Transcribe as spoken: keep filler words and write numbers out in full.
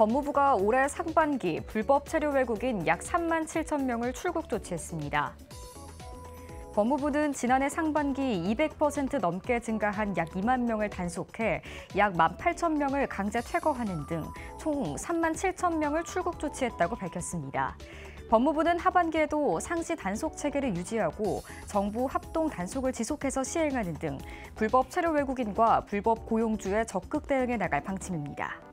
법무부가 올해 상반기 불법 체류 외국인 약 삼만 칠천 명을 출국 조치했습니다. 법무부는 지난해 상반기 이백 퍼센트 넘게 증가한 약 이만 명을 단속해 약 만 팔천 명을 강제 퇴거하는 등 총 삼만 칠천 명을 출국 조치했다고 밝혔습니다. 법무부는 하반기에도 상시 단속 체계를 유지하고 정부 합동 단속을 지속해서 시행하는 등 불법 체류 외국인과 불법 고용주에 적극 대응해 나갈 방침입니다.